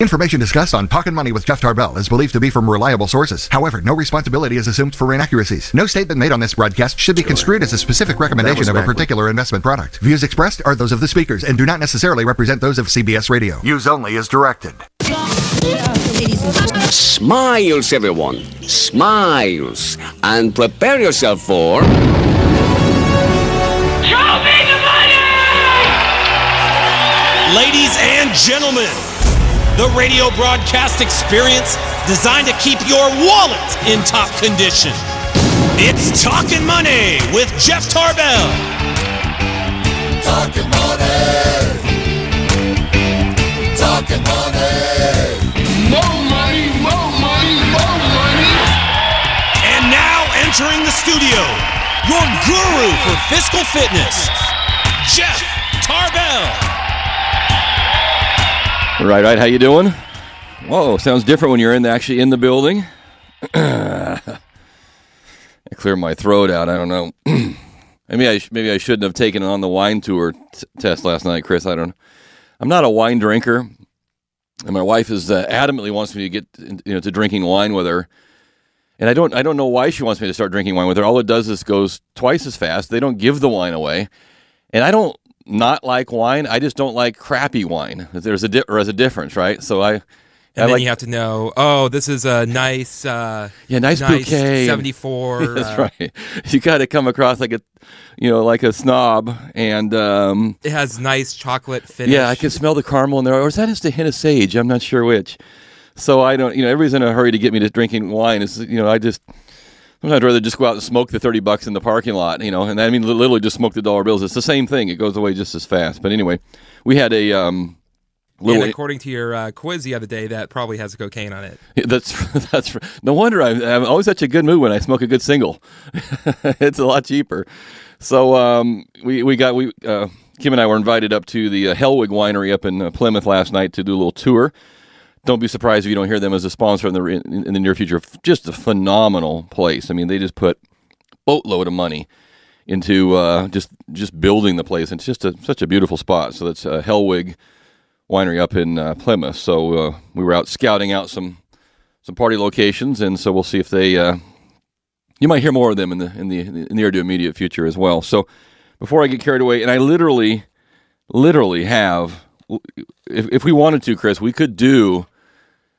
Information discussed on Pocket Money with Jeff Tarbell is believed to be from reliable sources. However, no responsibility is assumed for inaccuracies. No statement made on this broadcast should be construed as a specific recommendation of a particular investment product. Views expressed are those of the speakers and do not necessarily represent those of CBS Radio. Use only as directed. Smiles, everyone. Smiles. And prepare yourself for... Trophy to Money! Ladies and gentlemen, the radio broadcast experience designed to keep your wallet in top condition. It's Talkin' Money with Jeff Tarbell. Talkin' Money. Talkin' Money. More money, more money, more money. And now entering the studio, your guru for fiscal fitness, Jeff Tarbell. Right, how you doing? Whoa, sounds different when you're actually in the building. I clear my throat out, I don't know. Maybe I shouldn't have taken on the wine tour test last night, Chris, I don't know. I'm not a wine drinker, and my wife is adamantly wants me to get to drinking wine with her. And I don't know why she wants me to start drinking wine with her. All it does is goes twice as fast. They don't give the wine away. And I don't not like wine. I just don't like crappy wine. There's a difference, right? So you have to know. Oh, this is a nice, nice bouquet. 74. That's right. You got to come across like a snob, and it has nice chocolate finish. Yeah, I can smell the caramel in there, or is that just a hint of sage? I'm not sure which. So I don't. Everybody's in a hurry to get me to drinking wine. Is I'd rather just go out and smoke the $30 in the parking lot, and I mean literally just smoke the dollar bills. It's the same thing. It goes away just as fast. But anyway, we had a little... And according to your quiz the other day, that probably has cocaine on it. That's no wonder I'm always such a good mood when I smoke a good single. It's a lot cheaper. So Kim and I were invited up to the Helwig Winery up in Plymouth last night to do a little tour. Don't be surprised if you don't hear them as a sponsor in the near future. Just a phenomenal place. I mean, they just put a boatload of money into just building the place. And it's just such a beautiful spot. So that's Helwig Winery up in Plymouth. So we were out scouting out some party locations, and so we'll see if they. You might hear more of them in the near to immediate future as well. So before I get carried away, and I literally have. If we wanted to, Chris, we could do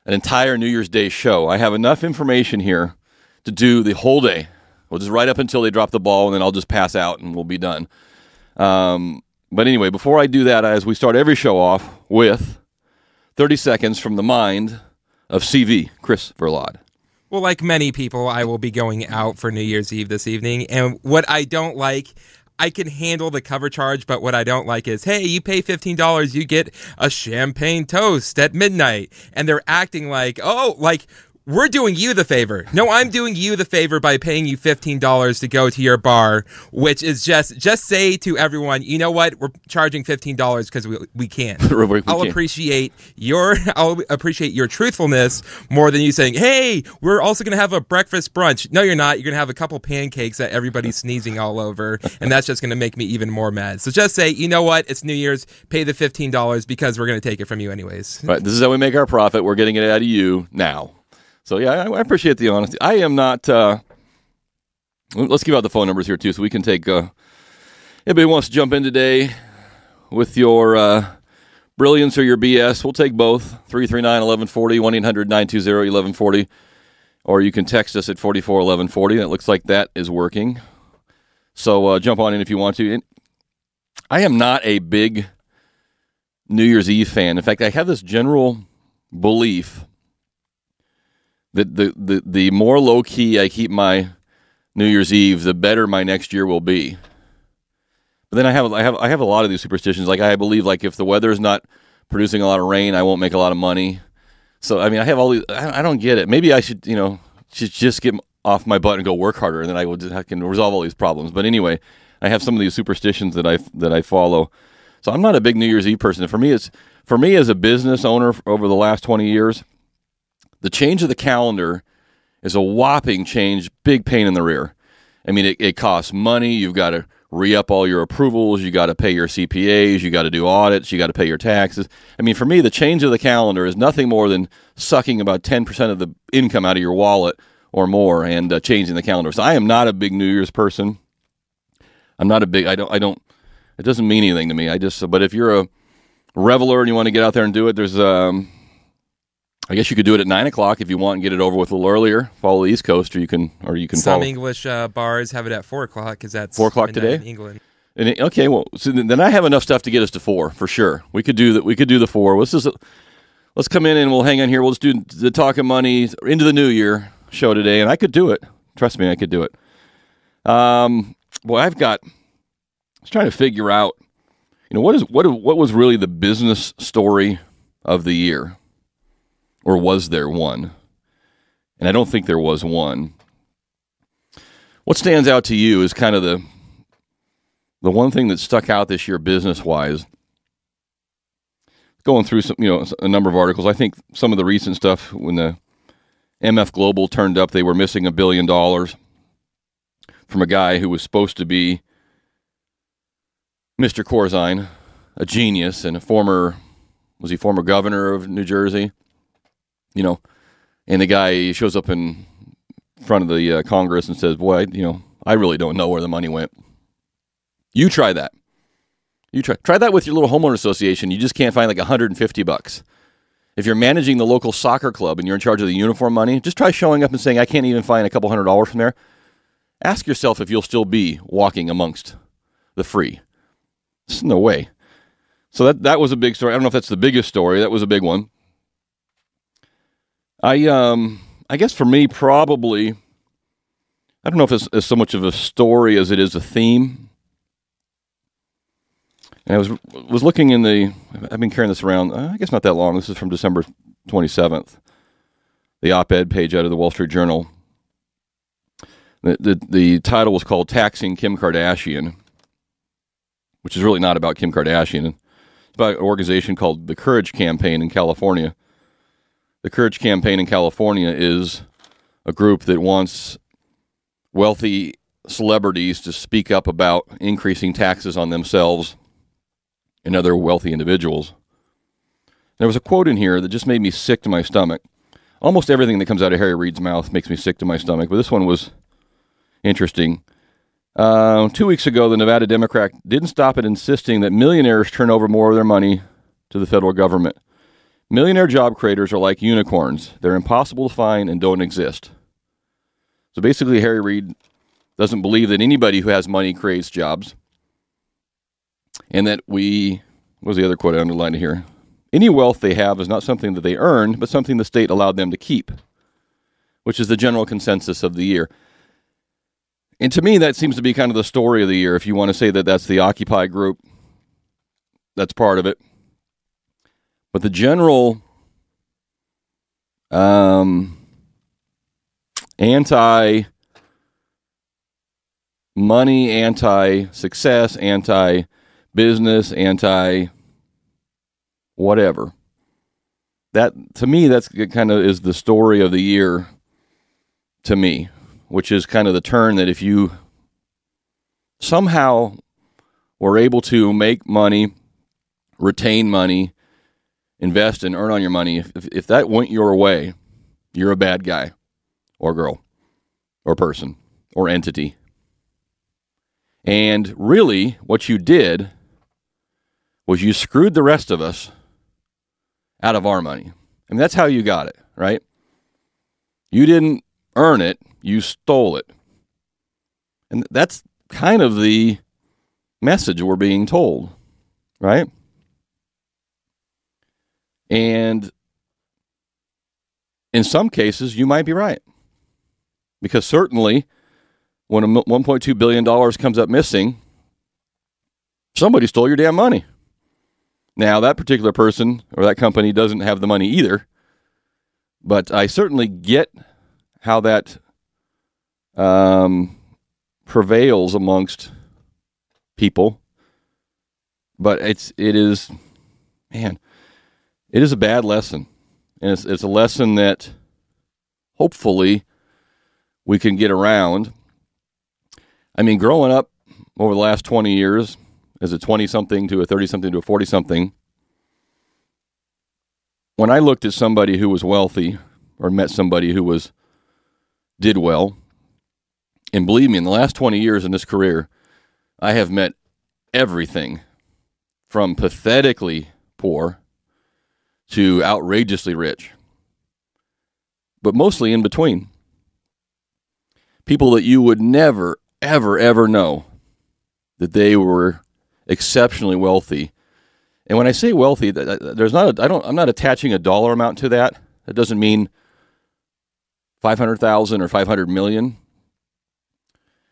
an entire New Year's Day show. I have enough information here to do the whole day. We'll just right up until they drop the ball, and then I'll just pass out, and we'll be done. But anyway, before I do that, as we start every show off with 30 seconds from the mind of CV, Chris Verlod. Well, like many people, I will be going out for New Year's Eve this evening, and what I don't like... I can handle the cover charge, but what I don't like is, hey, you pay $15, you get a champagne toast at midnight. And they're acting like, oh, like we're doing you the favor. No, I'm doing you the favor by paying you $15 to go to your bar, which is just say to everyone, you know what? We're charging $15 because we can't. I'll appreciate your truthfulness more than you saying, hey, we're also going to have a breakfast brunch. No, you're not. You're going to have a couple pancakes that everybody's sneezing all over, and that's just going to make me even more mad. So just say, you know what? It's New Year's. Pay the $15 because we're going to take it from you anyways. Right. This is how we make our profit. We're getting it out of you now. So, yeah, I appreciate the honesty. I am not... let's give out the phone numbers here, too, so we can take... anybody wants to jump in today with your brilliance or your BS, we'll take both. 339-1140, 1-800-920-1140. Or you can text us at 441140. It looks like that is working. So jump on in if you want to. And I am not a big New Year's Eve fan. In fact, I have this general belief... The more low-key I keep my New Year's Eve, the better my next year will be. But then I have a lot of these superstitions. Like, I believe, like, if the weather is not producing a lot of rain, I won't make a lot of money. So, I mean, I have all these... I don't get it. Maybe I should, just get off my butt and go work harder, and then I can resolve all these problems. But anyway, I have some of these superstitions that I follow. So I'm not a big New Year's Eve person. For me, as a business owner over the last 20 years... The change of the calendar is a whopping change, big pain in the rear. I mean, it costs money. You've got to re-up all your approvals, you got to pay your CPAs, you got to do audits, you got to pay your taxes. I mean, for me, the change of the calendar is nothing more than sucking about 10% of the income out of your wallet or more and changing the calendar. So I am not a big New Year's person. I'm not a big, it doesn't mean anything to me. But if you're a reveler and you want to get out there and do it, there's, I guess you could do it at 9 o'clock if you want and get it over with a little earlier. Follow the East Coast, or you can. Some English bars have it at 4 o'clock because that's 4 o'clock today in England. And okay, well, so then I have enough stuff to get us to 4 for sure. We could do that. We could do the 4. Let's come in and we'll hang on here. We'll just do the Talk of Money into the New Year show today, and I could do it. Trust me, I could do it. Boy, I was trying to figure out, what was really the business story of the year. Or was there one? And I don't think there was one. What stands out to you is kind of the one thing that stuck out this year business-wise. Going through some, a number of articles, I think some of the recent stuff when the MF Global turned up, they were missing $1 billion from a guy who was supposed to be Mr. Corzine, a genius and former governor of New Jersey? And the guy shows up in front of the Congress and says, boy, I really don't know where the money went. You try that. Try that with your little homeowner association. You just can't find like $150. If you're managing the local soccer club and you're in charge of the uniform money, just try showing up and saying, I can't even find a couple $100 from there. Ask yourself if you'll still be walking amongst the free. There's no way. So that was a big story. I don't know if that's the biggest story. That was a big one. I guess for me, probably, I don't know if it's so much of a story as it is a theme. And I was looking in I've been carrying this around, I guess not that long. This is from December 27th, the op-ed page out of the Wall Street Journal. The title was called Taxing Kim Kardashian, which is really not about Kim Kardashian. It's about an organization called the Courage Campaign in California. The Courage Campaign in California is a group that wants wealthy celebrities to speak up about increasing taxes on themselves and other wealthy individuals. There was a quote in here that just made me sick to my stomach. Almost everything that comes out of Harry Reid's mouth makes me sick to my stomach, but this one was interesting. 2 weeks ago, the Nevada Democrat didn't stop at insisting that millionaires turn over more of their money to the federal government. Millionaire job creators are like unicorns. They're impossible to find and don't exist. So basically, Harry Reid doesn't believe that anybody who has money creates jobs. And that what was the other quote I underlined here? Any wealth they have is not something that they earned, but something the state allowed them to keep, which is the general consensus of the year. And to me, that seems to be kind of the story of the year. If you want to say that that's the Occupy group, that's part of it. But the general anti-money, anti-success, anti-business, anti-whatever, that to me, that's kind of is the story of the year to me, which is kind of the turn that if you somehow were able to make money, retain money, invest and earn on your money, if that went your way, you're a bad guy or girl or person or entity. And really what you did was you screwed the rest of us out of our money. I mean, that's how you got it, right? You didn't earn it. You stole it. And that's kind of the message we're being told, right? And in some cases, you might be right. Because certainly, when $1.2 billion comes up missing, somebody stole your damn money. Now, that particular person or that company doesn't have the money either. But I certainly get how that prevails amongst people. But it is, man. It is a bad lesson, and it's a lesson that hopefully we can get around. I mean, growing up, over the last 20 years as a 20-something to a 30-something to a 40-something, when I looked at somebody who was wealthy or met somebody who was did well, and believe me, in the last 20 years in this career, I have met everything from pathetically poor to outrageously rich, but mostly in between. People that you would never, ever, ever know that they were exceptionally wealthy. And when I say wealthy, there's not a, I'm not attaching a dollar amount to that. That doesn't mean 500,000 or 500 million.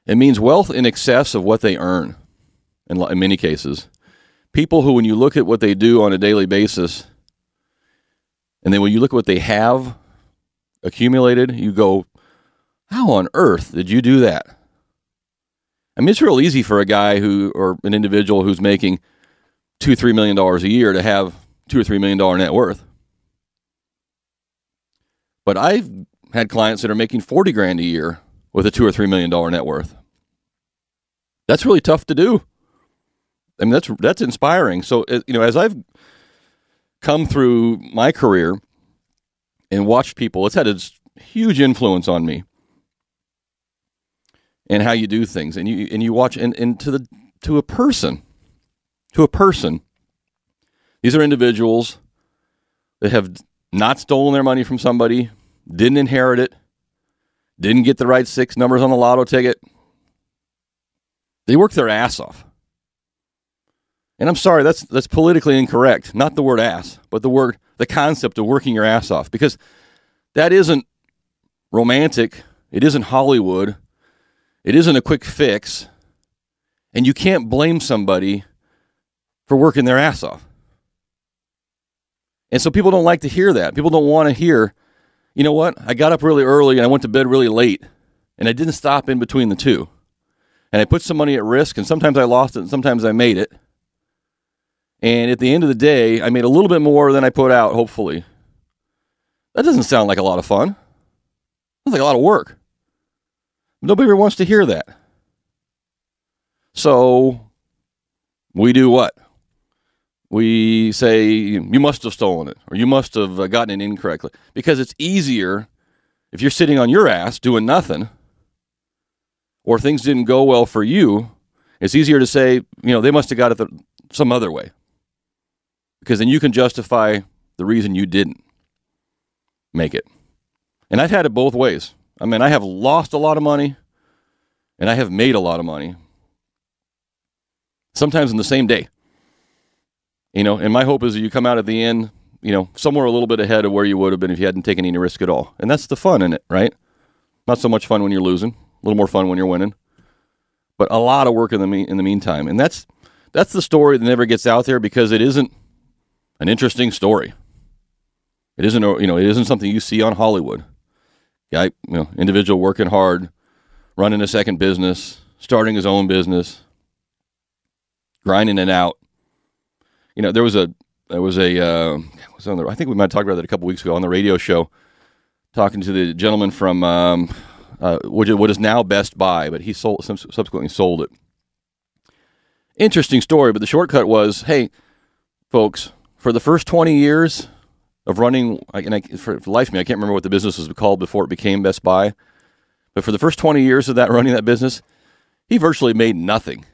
It means wealth in excess of what they earn in many cases. People who, when you look at what they do on a daily basis, and then when you look at what they have accumulated, you go, how on earth did you do that? I mean, it's real easy for a guy who, or an individual who's making $2 or $3 million a year to have $2 or $3 million net worth. But I've had clients that are making 40 grand a year with a $2 or $3 million net worth. That's really tough to do. I mean, that's inspiring. So, you know, as I've come through my career and watched people, it's had a huge influence on me and how you do things. And you watch, and to a person, these are individuals that have not stolen their money from somebody, didn't inherit it, didn't get the right six numbers on the lotto ticket. They work their ass off. And I'm sorry, that's politically incorrect. Not the word ass, but the concept of working your ass off, because that isn't romantic. It isn't Hollywood. It isn't a quick fix. And you can't blame somebody for working their ass off. And so people don't like to hear that. People don't want to hear, you know what? I got up really early and I went to bed really late and I didn't stop in between the two. And I put some money at risk, and sometimes I lost it and sometimes I made it. And at the end of the day, I made a little bit more than I put out, hopefully. That doesn't sound like a lot of fun. That's like a lot of work. Nobody ever wants to hear that. So we do what? We say, you must have stolen it, or you must have gotten it incorrectly. Because it's easier if you're sitting on your ass doing nothing, or things didn't go well for you, it's easier to say, they must have got it some other way. Because then you can justify the reason you didn't make it. And I've had it both ways. I mean, I have lost a lot of money, and I have made a lot of money. Sometimes in the same day. And my hope is that you come out at the end, somewhere a little bit ahead of where you would have been if you hadn't taken any risk at all. And that's the fun in it, right? Not so much fun when you're losing, a little more fun when you're winning, but a lot of work in the meantime. And that's the story that never gets out there, because it isn't an interesting story. It isn't, it isn't something you see on Hollywood. Guy, individual working hard, running a second business, starting his own business, grinding it out. I think we might have talked about that a couple weeks ago on the radio show, talking to the gentleman from what is now Best Buy, but he subsequently sold it. Interesting story, but the shortcut was, hey, folks, for the first 20 years of running, for the life of me, I can't remember what the business was called before it became Best Buy, but for the first 20 years of that running that business, he virtually made nothing.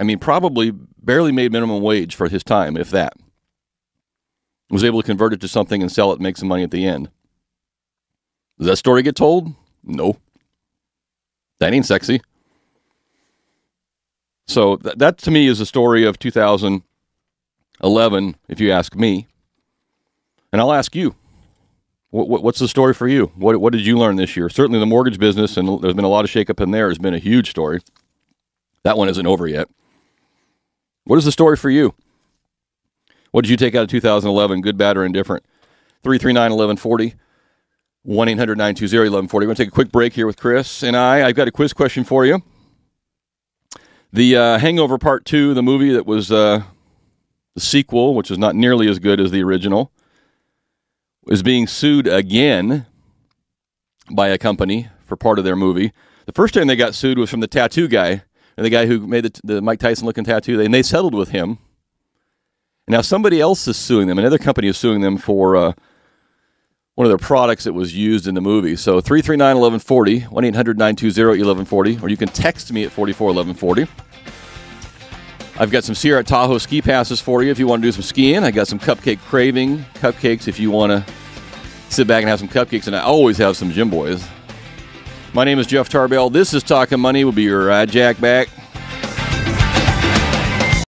I mean, probably barely made minimum wage for his time, if that. Was able to convert it to something and sell it and make some money at the end. Does that story get told? No. That ain't sexy. So that to me is the story of 2011, if you ask me. And I'll ask you, what's the story for you? What did you learn this year? Certainly the mortgage business, and there's been a lot of shakeup in there, has been a huge story. That one isn't over yet. What is the story for you? What did you take out of 2011, good, bad, or indifferent? 339-1140, 1-800-920-1140. We're going to take a quick break here with Chris and I. I've got a quiz question for you. The Hangover Part 2, the movie that was the sequel, which is not nearly as good as the original, is being sued again by a company for part of their movie. The first time they got sued was from the tattoo guy and the guy who made the Mike Tyson looking tattoo, and they settled with him. And now somebody else is suing them. Another company is suing them for one of their products that was used in the movie. So 339-1140, 1-800-920-1140, or you can text me at 441140. I've got some Sierra Tahoe ski passes for you if you want to do some skiing. I got some cupcake craving cupcakes if you want to sit back and have some cupcakes. And I always have some Jim Boys. My name is Jeff Tarbell. This is Talking Money. We'll be right back.